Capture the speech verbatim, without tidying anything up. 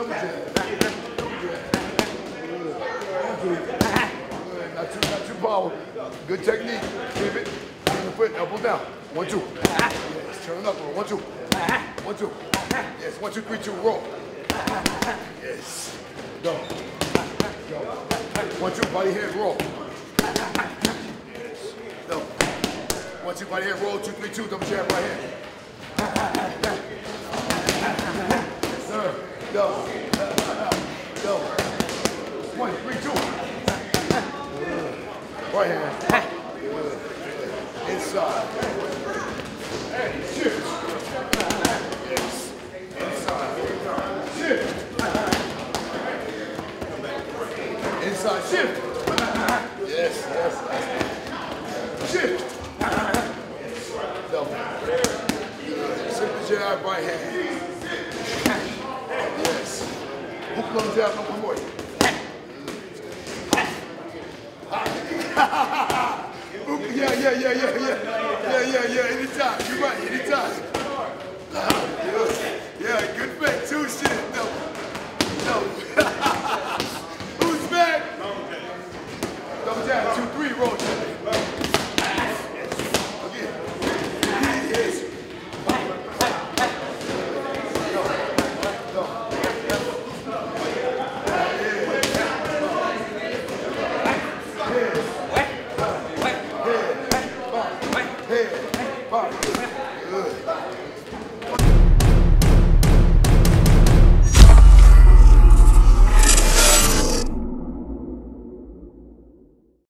Double jab. Double jab. Good. Good. Not too, not too powerful. Good technique. Keep it. Keep the foot. Elbow down. One, two. Yes. Turn it up. One, two. One, two. Yes. One, two, three, two. Roll. Yes. Go. Go. One, two. Body, head, roll. Yes. Go. One, two. Body, head, roll. Two, three, two. Double jab right here. Yes, sir. Go. Go. One, three, two. Right hand. Inside. And shift. Yes. Inside. Shift. Inside. Shift. Yes. Yes. Shift. Double. Shift the jab, right hand. Yes. Hook comes out from the boy. Yeah, yeah, yeah, yeah, yeah. Yeah, yeah, yeah. Anytime. You're right, anytime. Yeah, good back. Two shit. No. No. Who's back? Double jab. Two, three, roll. Again. Yes. Head, body, good.